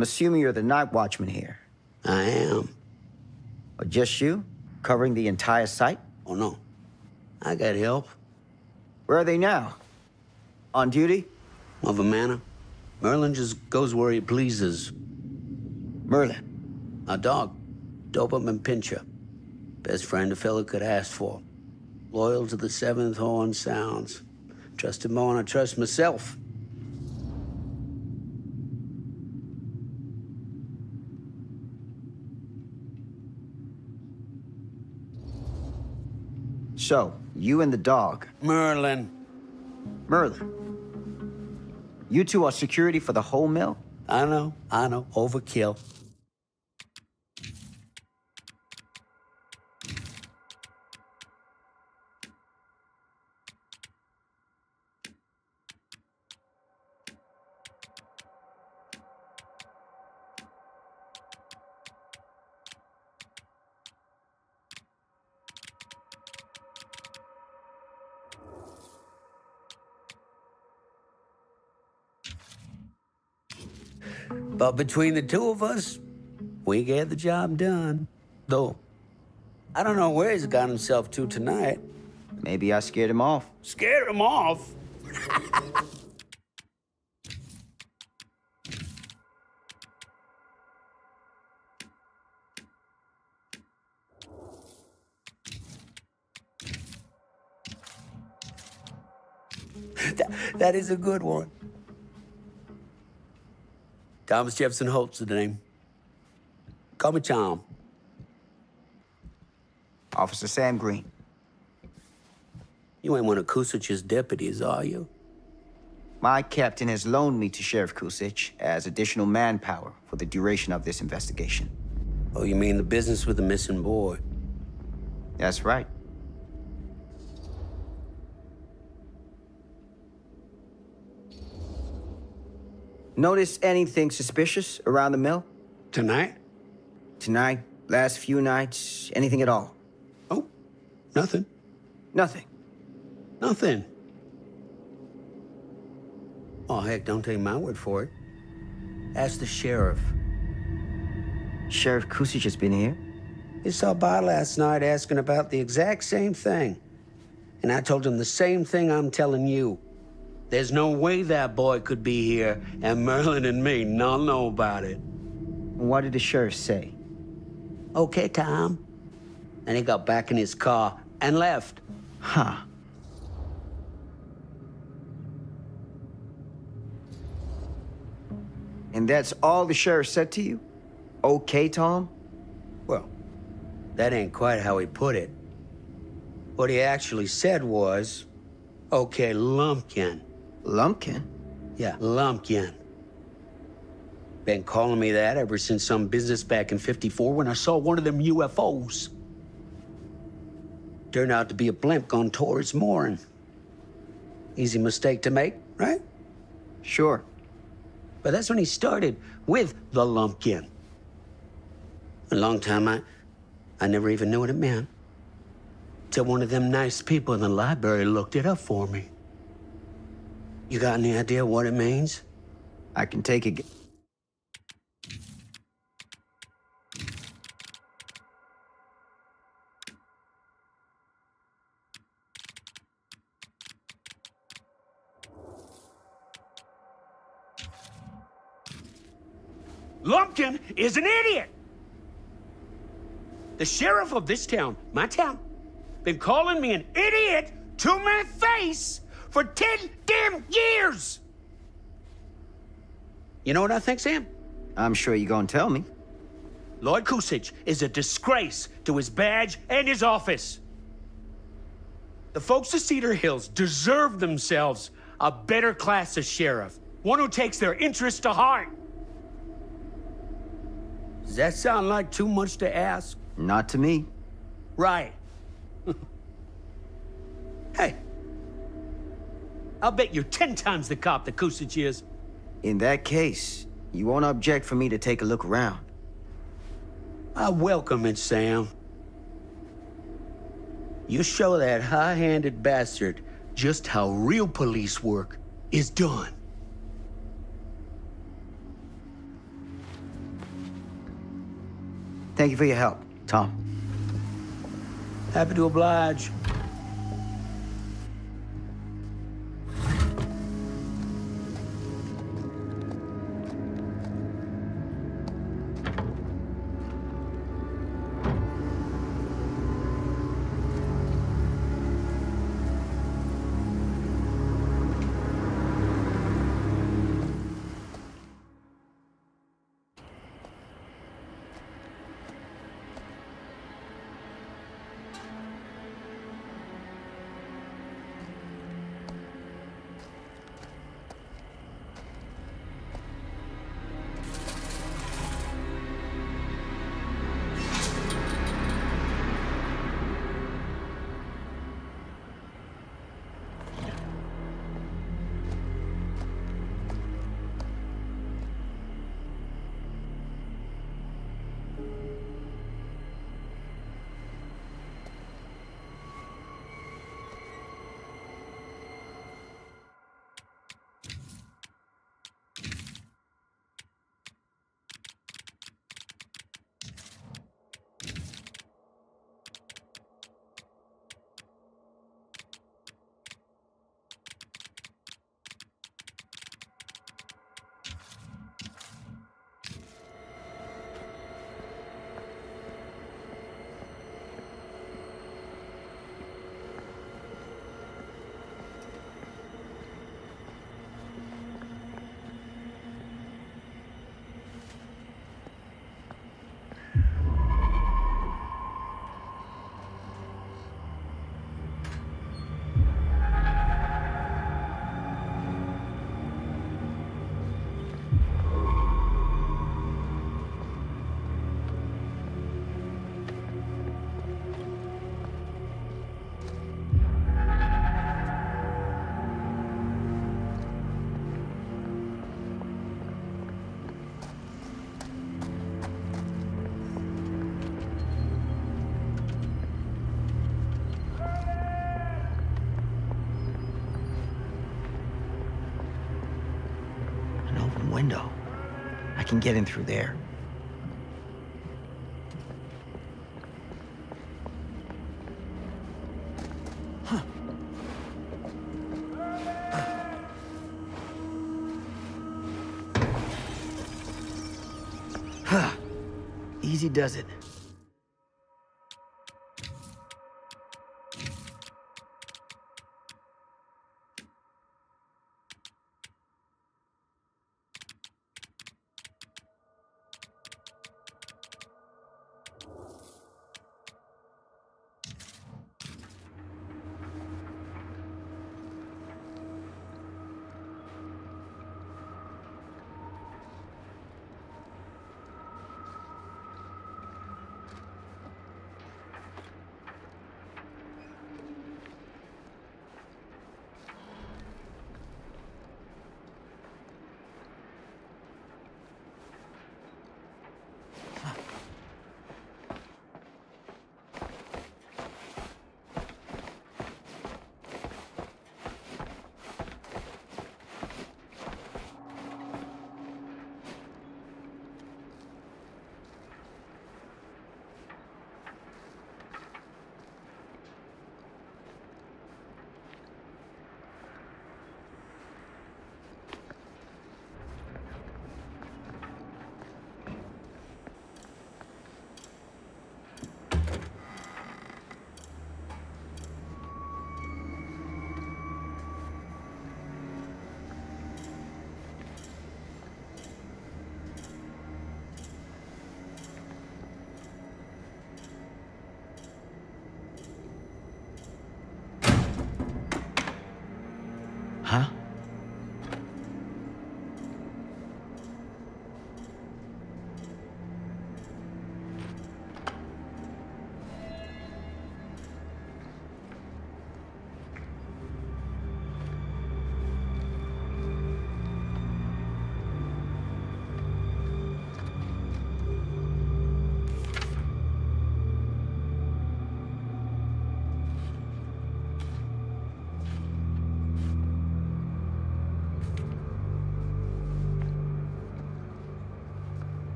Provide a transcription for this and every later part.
I'm assuming you're the night watchman here. I am. Or just you, covering the entire site? Oh, no. I got help. Where are they now? On duty? Of a manor. Merlin just goes where he pleases. Merlin? Our dog, Doberman Pinscher. Best friend a fella could ask for. Loyal to the seventh horn sounds. Trust him more than I trust myself. So, you and the dog. Merlin. Merlin. You two are security for the whole mill? I know. Overkill. But between the two of us, we get the job done. Though, I don't know where he's got himself to tonight. Maybe I scared him off. Scared him off? That is a good one. Thomas Jefferson Holt's the name. Call me Tom. Officer Sam Green. You ain't one of Kusich's deputies, are you? My captain has loaned me to Sheriff Kusich as additional manpower for the duration of this investigation. Oh, you mean the business with the missing boy? That's right. Notice anything suspicious around the mill? Tonight? Tonight, last few nights, anything at all? Oh, nothing. Nothing? Nothing. Oh, heck, don't take my word for it. Ask the sheriff. Sheriff Kusich has been here? He saw by last night asking about the exact same thing. And I told him the same thing I'm telling you. There's no way that boy could be here, and Merlin and me not know about it. What did the sheriff say? Okay, Tom. And he got back in his car and left. Huh. And that's all the sheriff said to you? Okay, Tom? Well, that ain't quite how he put it. What he actually said was, okay, Lumpkin. Lumpkin? Yeah, Lumpkin. Been calling me that ever since some business back in '54 when I saw one of them UFOs. Turned out to be a blimp gone towards Morin. Easy mistake to make, right? Sure. But that's when he started with the Lumpkin. A long time I never even knew what it meant. Till one of them nice people in the library looked it up for me. You got any idea what it means? I can take a guess. Lumpkin is an idiot! The sheriff of this town, my town, been calling me an idiot to my face for 10 damn years! You know what I think, Sam? I'm sure you're gonna tell me. Lloyd Kusich is a disgrace to his badge and his office. The folks of Cedar Hills deserve themselves a better class of sheriff, one who takes their interests to heart. Does that sound like too much to ask? Not to me. Right. Hey. I'll bet you're 10 times the cop that Kusich is. In that case, you won't object for me to take a look around. I welcome it, Sam. You show that high-handed bastard just how real police work is done. Thank you for your help, Tom. Happy to oblige. Window. I can get in through there. Huh. Huh. Easy does it.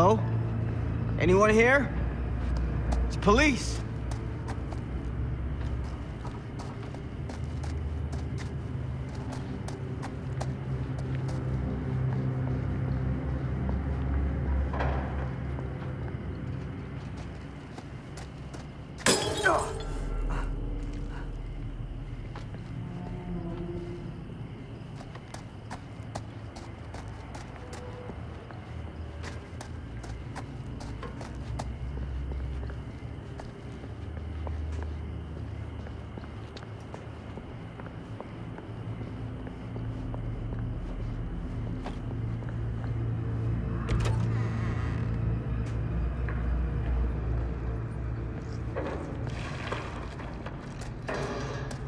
Hello? Anyone here? It's police.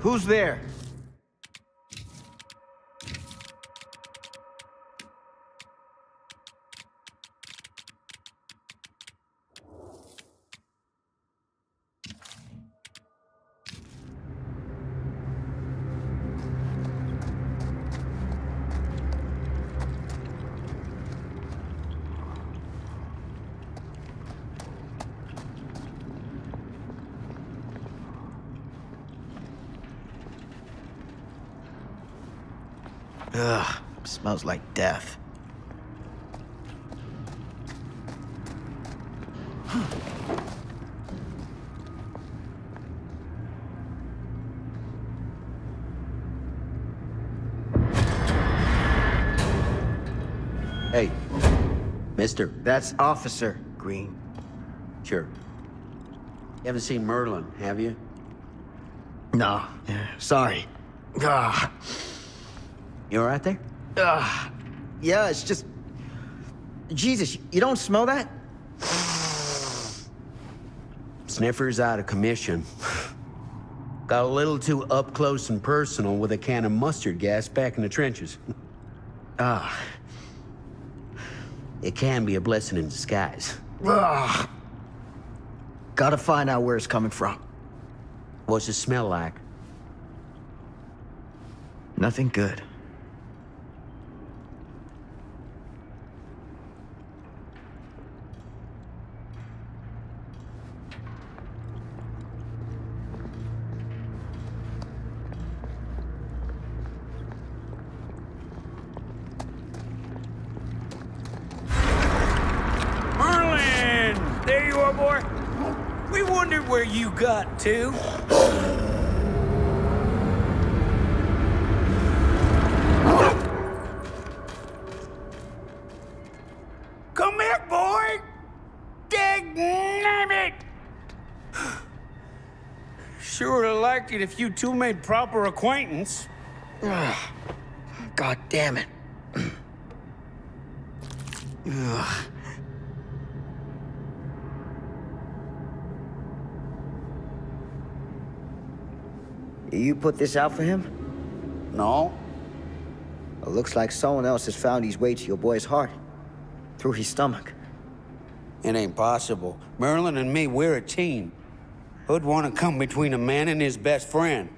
Who's there? Ugh, smells like death. Hey, mister. That's Officer Green. Sure. You haven't seen Merlin, have you? No. Sorry. Ugh. You all right there? Yeah, it's just... Jesus, you don't smell that? Sniffer's out of commission. Got a little too up close and personal with a can of mustard gas back in the trenches. It can be a blessing in disguise. Gotta find out where it's coming from. What's it smell like? Nothing good. Got to. Come here, boy! Dagnabbit! Sure would have liked it if you two made proper acquaintance. God damn it. Ugh. You put this out for him? No. It looks like someone else has found his way to your boy's heart. Through his stomach. It ain't possible. Merlin and me, we're a team. Who'd want to come between a man and his best friend?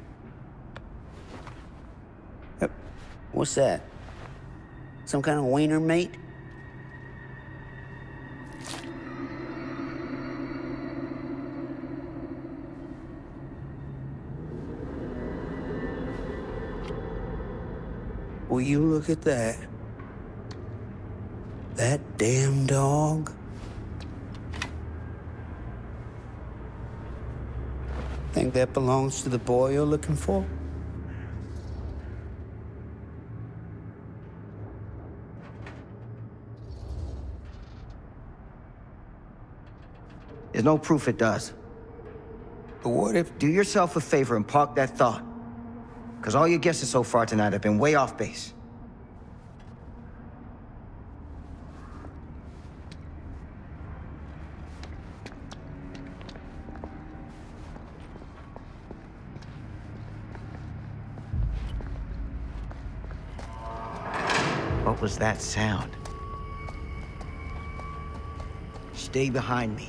What's that? Some kind of wiener mate? Will you look at that? That damn dog? Think that belongs to the boy you're looking for? There's no proof it does. But what if... Do yourself a favor and park that thought. Because all your guesses so far tonight have been way off base. What was that sound? Stay behind me.